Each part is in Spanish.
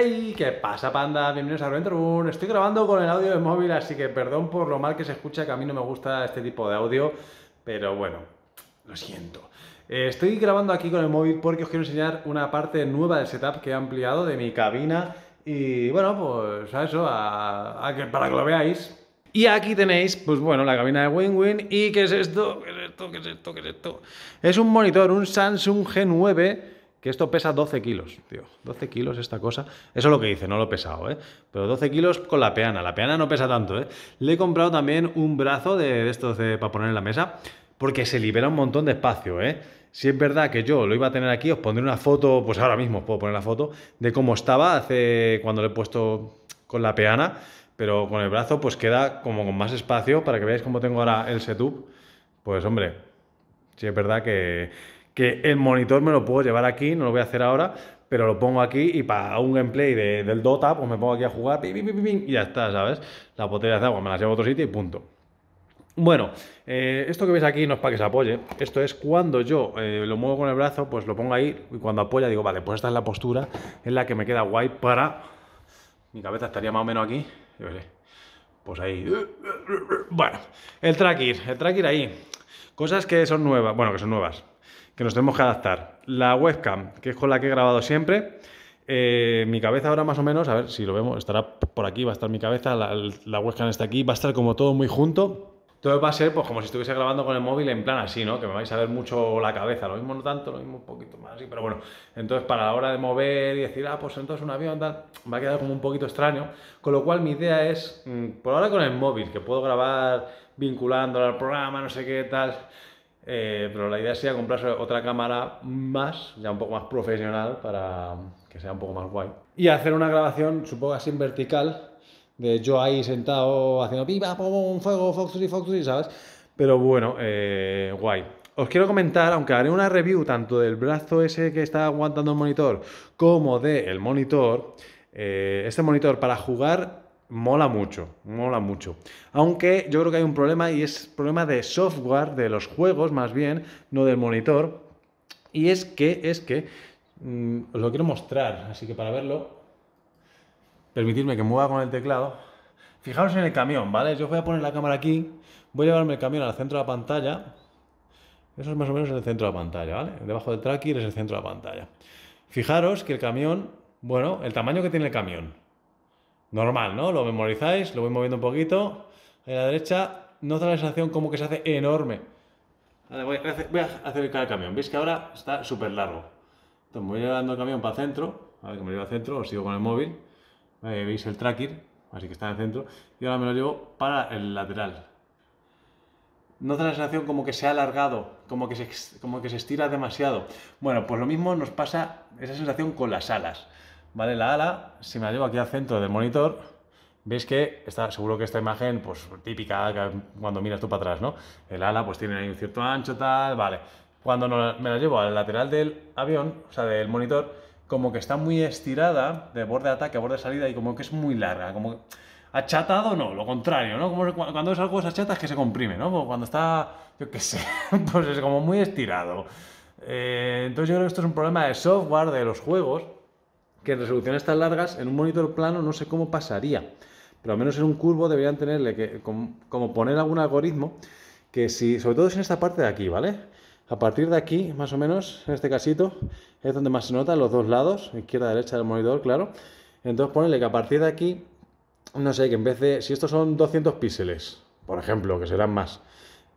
Hey, ¿qué pasa, panda? Bienvenidos a Revientor Reborn. Estoy grabando con el audio del móvil, así que perdón por lo mal que se escucha, que a mí no me gusta este tipo de audio, pero bueno, lo siento. Estoy grabando aquí con el móvil porque os quiero enseñar una parte nueva del setup que he ampliado de mi cabina y bueno, pues a eso, para que lo veáis. Y aquí tenéis, pues bueno, la cabina de WinWin. ¿Y qué es esto? ¿Qué es esto? ¿Qué es esto? ¿Qué es esto? Es un monitor, un Samsung G9. Que esto pesa 12 kilos, tío. 12 kilos esta cosa. Eso es lo que dice, no lo he pesado, ¿eh? Pero 12 kilos con la peana. La peana no pesa tanto, ¿eh? Le he comprado también un brazo de estos para poner en la mesa. Porque se libera un montón de espacio, ¿eh? Si es verdad que yo lo iba a tener aquí, os pondré una foto. Pues ahora mismo os puedo poner la foto de cómo estaba hace cuando lo he puesto con la peana. Pero con el brazo pues queda como con más espacio. Para que veáis cómo tengo ahora el setup. Pues hombre, si es verdad que el monitor me lo puedo llevar aquí, no lo voy a hacer ahora, pero lo pongo aquí y para un gameplay del Dota, pues me pongo aquí a jugar, pim, pim, pim, pim, y ya está, ¿sabes? Las botellas de agua me las llevo a otro sitio y punto. Bueno, esto que veis aquí no es para que se apoye, esto es cuando yo lo muevo con el brazo, pues lo pongo ahí y cuando apoya digo, vale, pues esta es la postura en la que me queda guay para... Mi cabeza estaría más o menos aquí, yo veré. Pues ahí... Bueno, el TrackIR ahí. Cosas que son nuevas, bueno, que son nuevas. Que nos tenemos que adaptar. La webcam, que es con la que he grabado siempre. Mi cabeza ahora más o menos, a ver si lo vemos, estará por aquí, va a estar mi cabeza, la webcam está aquí, va a estar como todo muy junto. Todo va a ser pues como si estuviese grabando con el móvil en plan así, ¿no? Que me vais a ver mucho la cabeza, lo mismo no tanto, lo mismo un poquito más así, pero bueno. Entonces para la hora de mover y decir, ah, pues entonces un avión, tal, va a quedar como un poquito extraño. Con lo cual mi idea es, por ahora con el móvil, que puedo grabar vinculándolo al programa, no sé qué, tal... pero la idea sería comprarse otra cámara más, ya un poco más profesional, para que sea un poco más guay. Y hacer una grabación, supongo así en vertical, de yo ahí sentado haciendo pipa, pum, fuego, foxtrot, ¿sabes? Pero bueno, guay. Os quiero comentar, aunque haré una review tanto del brazo ese que está aguantando el monitor, como del monitor, este monitor para jugar... mola mucho, aunque yo creo que hay un problema y es problema de software, de los juegos más bien, no del monitor, y es que os lo quiero mostrar, así que para verlo, permitidme que mueva con el teclado, fijaros en el camión, ¿vale? Yo voy a poner la cámara aquí, voy a llevarme el camión al centro de la pantalla, eso es más o menos el centro de la pantalla, ¿vale? Debajo del TrackIR es el centro de la pantalla. Fijaros que el camión, bueno, el tamaño que tiene el camión, normal, ¿no? Lo memorizáis, lo voy moviendo un poquito. A la derecha, no da la sensación como que se hace enorme. Vale, voy a acercar el camión. Veis que ahora está súper largo. Entonces me voy llevando el camión para el centro. A ver que me lo llevo al centro, os sigo con el móvil. Ahí veis el TrackIR, así que está en el centro. Y ahora me lo llevo para el lateral. No da la sensación como que se ha alargado, como que se estira demasiado. Bueno, pues lo mismo nos pasa esa sensación con las alas. Vale, la ala, si me la llevo aquí al centro del monitor, veis que está, seguro que esta imagen, pues típica cuando miras tú para atrás, ¿no? El ala, pues tiene ahí un cierto ancho, tal, vale. Cuando me la llevo al lateral del avión, o sea, del monitor, como que está muy estirada de borde de ataque a borde de salida y como que es muy larga, como que achatado no, lo contrario, ¿no? Como cuando es algo achata es que se comprime, ¿no? Como cuando está, yo qué sé, pues es como muy estirado. Entonces yo creo que esto es un problema de software de los juegos. Que en resoluciones tan largas, en un monitor plano no sé cómo pasaría, pero al menos en un curvo deberían tenerle que como poner algún algoritmo que si, sobre todo es en esta parte de aquí, ¿vale? A partir de aquí, más o menos, en este casito, es donde más se nota los dos lados, izquierda y derecha del monitor, claro. Entonces ponerle que a partir de aquí, no sé, que en vez de, si estos son 200 píxeles, por ejemplo, que serán más,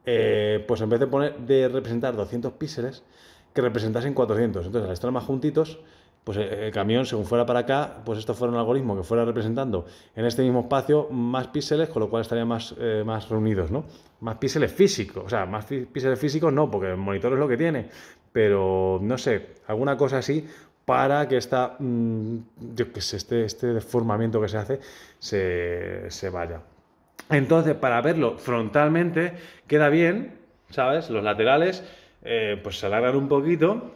pues en vez de representar 200 píxeles, que representasen 400. Entonces al estar más juntitos, pues el camión, según fuera para acá, pues esto fuera un algoritmo que fuera representando en este mismo espacio más píxeles, con lo cual estarían más reunidos, ¿no? Más píxeles físicos, o sea, más píxeles físicos no, porque el monitor es lo que tiene, pero no sé, alguna cosa así para que esta, yo qué sé, este deformamiento que se hace se vaya. Entonces, para verlo frontalmente, queda bien, ¿sabes? Los laterales, pues se alargan un poquito.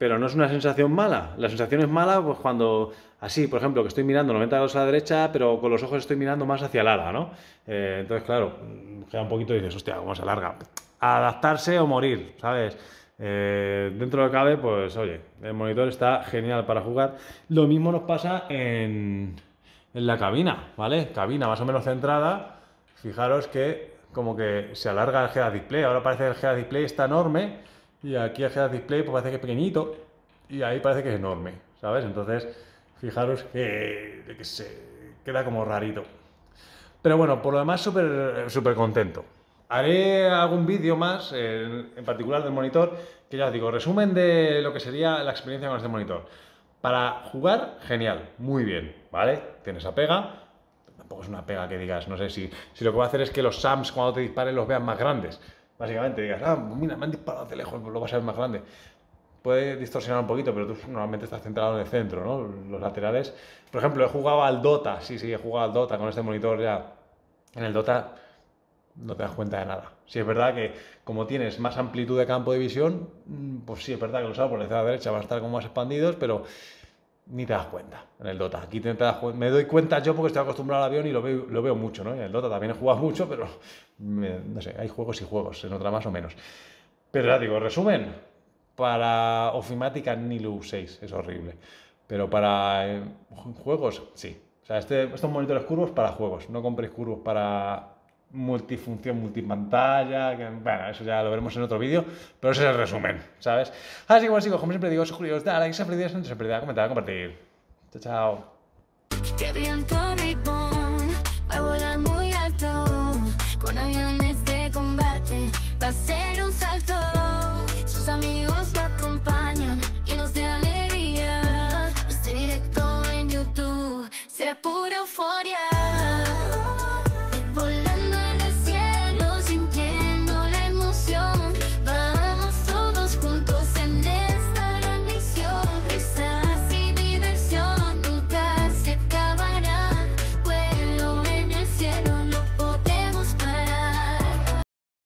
Pero no es una sensación mala. La sensación es mala pues cuando, así, por ejemplo, que estoy mirando 90 grados a la derecha, pero con los ojos estoy mirando más hacia el ala, ¿no? Entonces, claro, queda un poquito y dices, hostia, cómo se alarga. Adaptarse o morir, ¿sabes? Dentro de lo que cabe, pues oye, el monitor está genial para jugar. Lo mismo nos pasa en la cabina, ¿vale? Cabina más o menos centrada. Fijaros que como que se alarga el head display. Ahora parece que el head display está enorme y aquí el head display pues parece que es pequeñito y ahí parece que es enorme, ¿sabes? Entonces, fijaros que se queda como rarito. Pero bueno, por lo demás, súper contento. Haré algún vídeo más, en particular del monitor, que ya os digo, resumen de lo que sería la experiencia con este monitor. Para jugar, genial, muy bien, ¿vale? Tiene esa pega, tampoco es una pega que digas, no sé, si lo que va a hacer es que los SAMs cuando te disparen los veas más grandes. Básicamente digas, ah, mira, me han disparado de lejos, pues lo vas a ver más grande. Puede distorsionar un poquito, pero tú normalmente estás centrado en el centro, ¿no? Los laterales. Por ejemplo, he jugado al Dota, sí, he jugado al Dota con este monitor ya. En el Dota no te das cuenta de nada. Sí, es verdad que como tienes más amplitud de campo de visión, pues sí, es verdad que los árboles de la derecha van a estar como más expandidos, pero ni te das cuenta en el Dota. Aquí me doy cuenta yo porque estoy acostumbrado al avión y lo veo mucho, ¿no? En el Dota también he jugado mucho, pero no sé, hay juegos y juegos, en otra más o menos. Pero ya digo, resumen, para ofimática ni lo uséis, es horrible. Pero para juegos, sí. O sea, estos monitores curvos para juegos, no compréis curvos para multifunción, multipantalla, bueno, eso ya lo veremos en otro vídeo, pero ese es el resumen, ¿sabes? Así que bueno, chicos, como siempre digo, suscribiros, dale a like, se ha perdido, comentar, compartir. Chao, chao. Pura euforia.